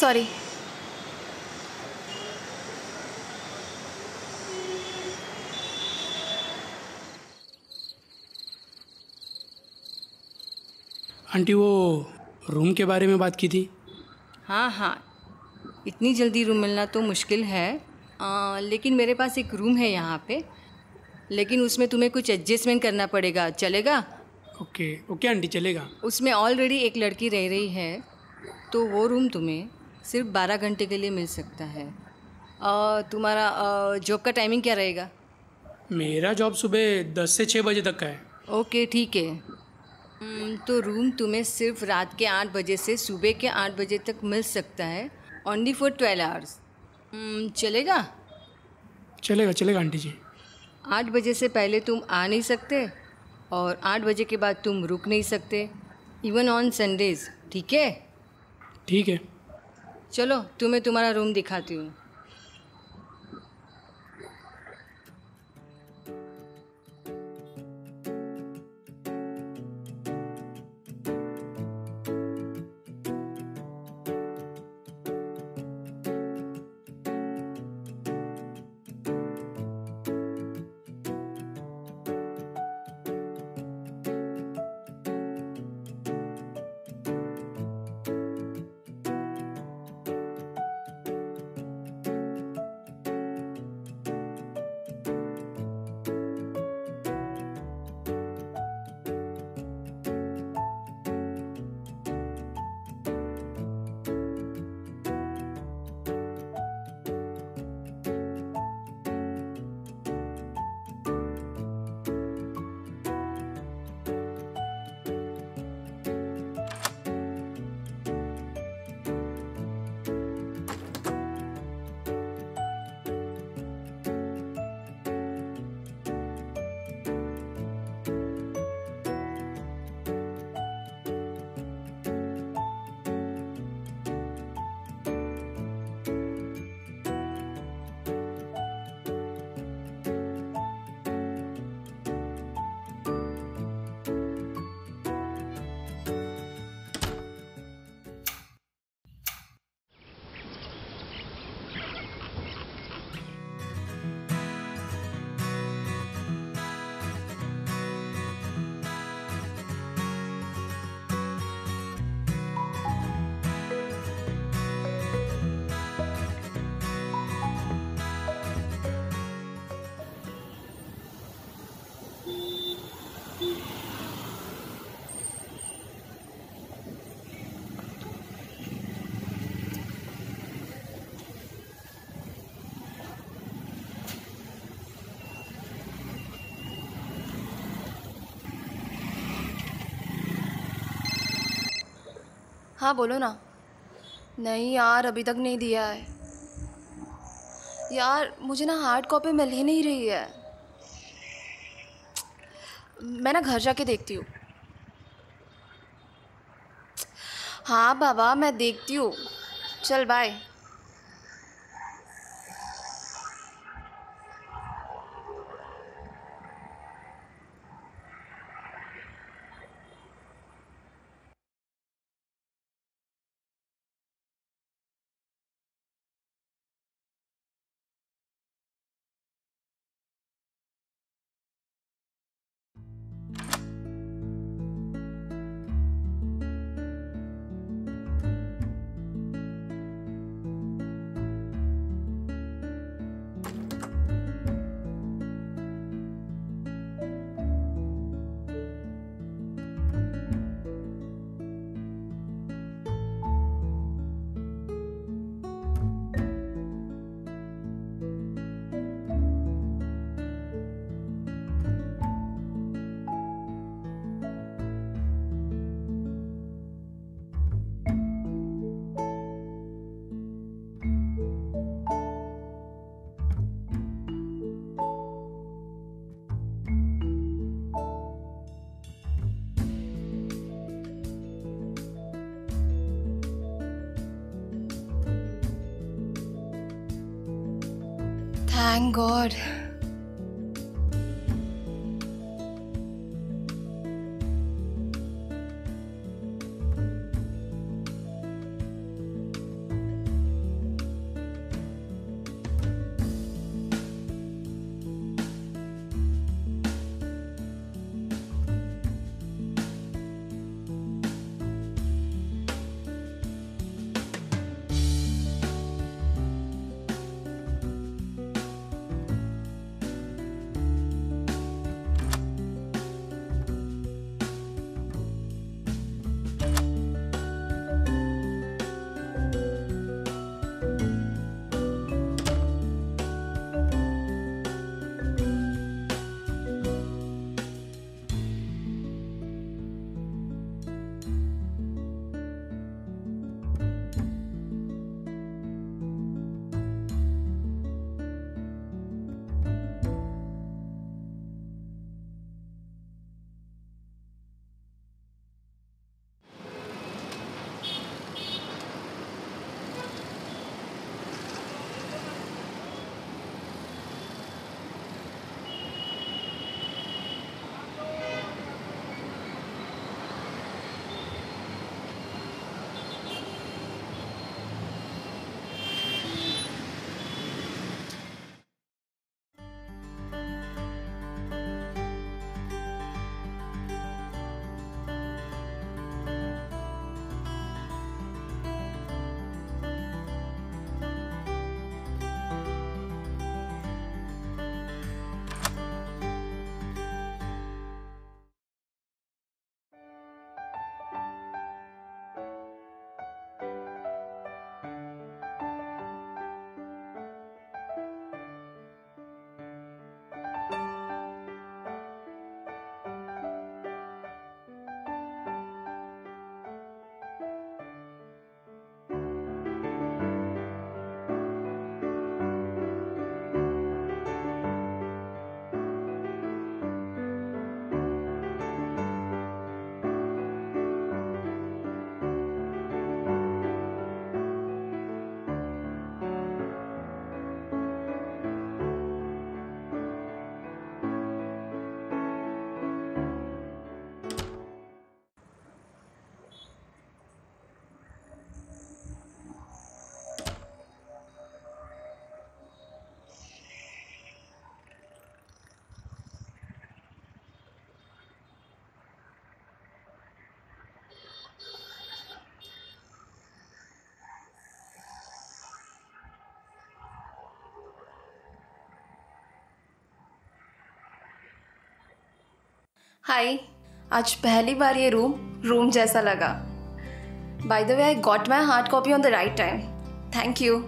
Sorry. Aunty वो room के बारे में बात की थी। हाँ हाँ, इतनी जल्दी रूम मिलना तो मुश्किल है, लेकिन मेरे पास एक रूम है यहाँ पे, लेकिन उसमें तुम्हें कुछ एडजस्टमेंट करना पड़ेगा, चलेगा? ओके ओके आंटी, चलेगा। उसमें ऑलरेडी एक लड़की रह रही है, तो वो रूम तुम्हें सिर्फ 12 घंटे के लिए मिल सकता है। तुम्हारा जॉब का टाइमिंग क्या रहेगा? मेरा जॉब सुबह 10 से 6 बजे तक का है। ओके ठीक है, तो रूम तुम्हें सिर्फ रात के 8 बजे से सुबह के 8 बजे तक मिल सकता है, ओनली फॉर 12 आवर्स। चलेगा? चलेगा चलेगा आंटी जी। 8 बजे से पहले तुम आ नहीं सकते और 8 बजे के बाद तुम रुक नहीं सकते, इवन ऑन संडेज। ठीक है? ठीक है। चलो तुम्हें तुम्हारा रूम दिखाती हूँ। हाँ बोलो ना। नहीं यार, अभी तक नहीं दिया है यार। मुझे ना हार्ड कॉपी मिल ही नहीं रही है। मैं ना घर जाके देखती हूँ। हाँ बाबा, मैं देखती हूँ। चल बाय। Thank God. हाय। आज पहली बार ये रूम जैसा लगा। By the way I got my hard copy on the right time. Thank you.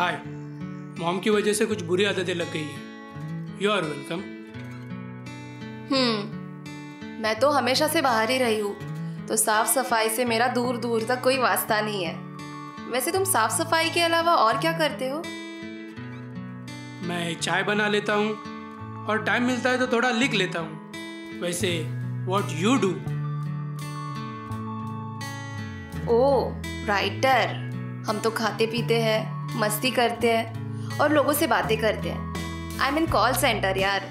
Hi. Mom की वजह से कुछ बुरी आदतें लग गई हैं। You are welcome. मैं तो हमेशा से बाहर ही रही हूँ, तो साफ सफाई से मेरा दूर दूर तक कोई वास्ता नहीं है। वैसे तुम साफ सफाई के अलावा और क्या करते हो? मैं चाय बना लेता हूँ और टाइम मिलता है तो थोड़ा लिख लेता हूँ। वैसे what you do? Oh writer. हम तो खाते पीते हैं, मस्ती करते हैं और लोगों से बातें करते हैं। आई मीन कॉल सेंटर यार।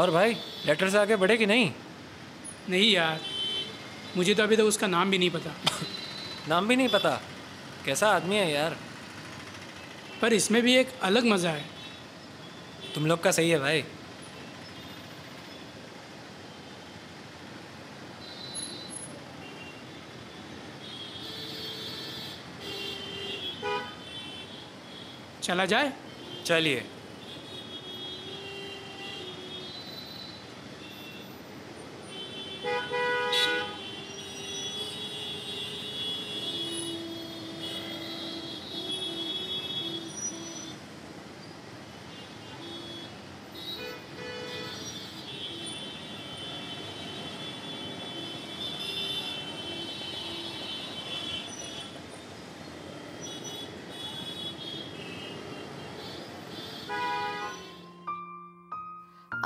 और भाई लेटर से आगे बढ़े कि नहीं? नहीं यार, मुझे तो अभी तक उसका नाम भी नहीं पता। नाम भी नहीं पता? कैसा आदमी है यार। पर इसमें भी एक अलग मज़ा है। तुम लोग का सही है भाई। चला जाए? चलिए।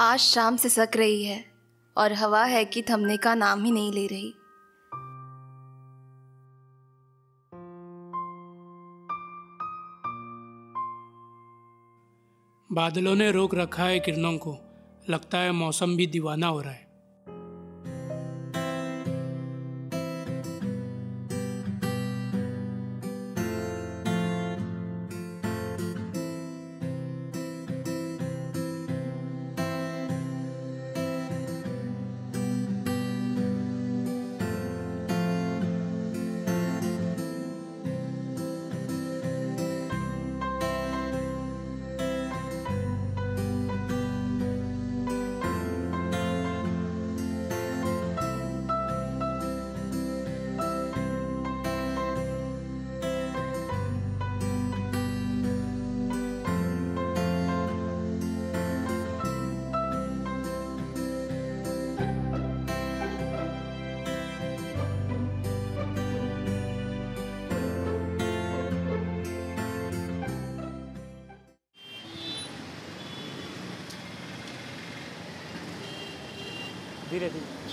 आज शाम से सक रही है और हवा है कि थमने का नाम ही नहीं ले रही। बादलों ने रोक रखा है किरणों को, लगता है मौसम भी दीवाना हो रहा है। धीरे धीरे।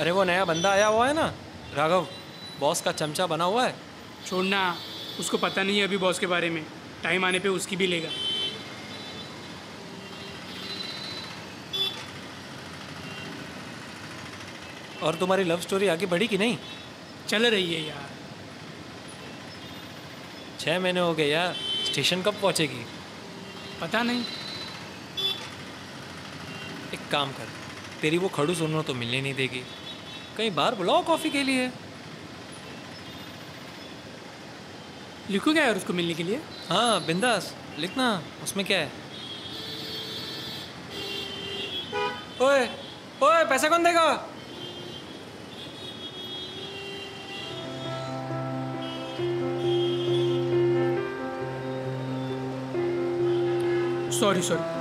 अरे वो नया बंदा आया हुआ है ना, राघव, बॉस का चमचा बना हुआ है। छोड़ना, उसको पता नहीं है अभी बॉस के बारे में, टाइम आने पे उसकी भी लेगा। और तुम्हारी लव स्टोरी आगे बढ़ी कि नहीं? चल रही है यार, 6 महीने हो गए यार। स्टेशन कब पहुंचेगी? पता नहीं। एक काम कर, तेरी वो खड़ूस उन्होंने तो मिलने नहीं देगी, कहीं बाहर बुलाओ कॉफ़ी के लिए। लिखो क्या है उसको मिलने के लिए? हाँ बिंदास लिखना, उसमें क्या है। ओए ओए, पैसा कौन देगा? Sorry sorry.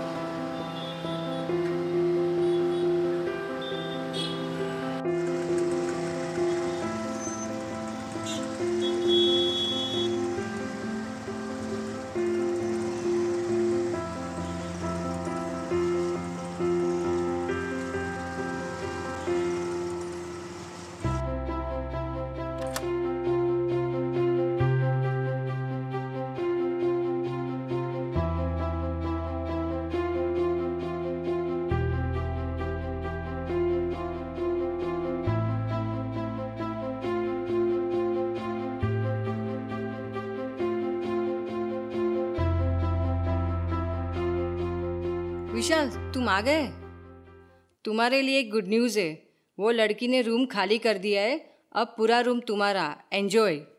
विशाल, तुम आ गए? तुम्हारे लिए एक गुड न्यूज़ है, वो लड़की ने रूम खाली कर दिया है, अब पूरा रूम तुम्हारा, एंजॉय।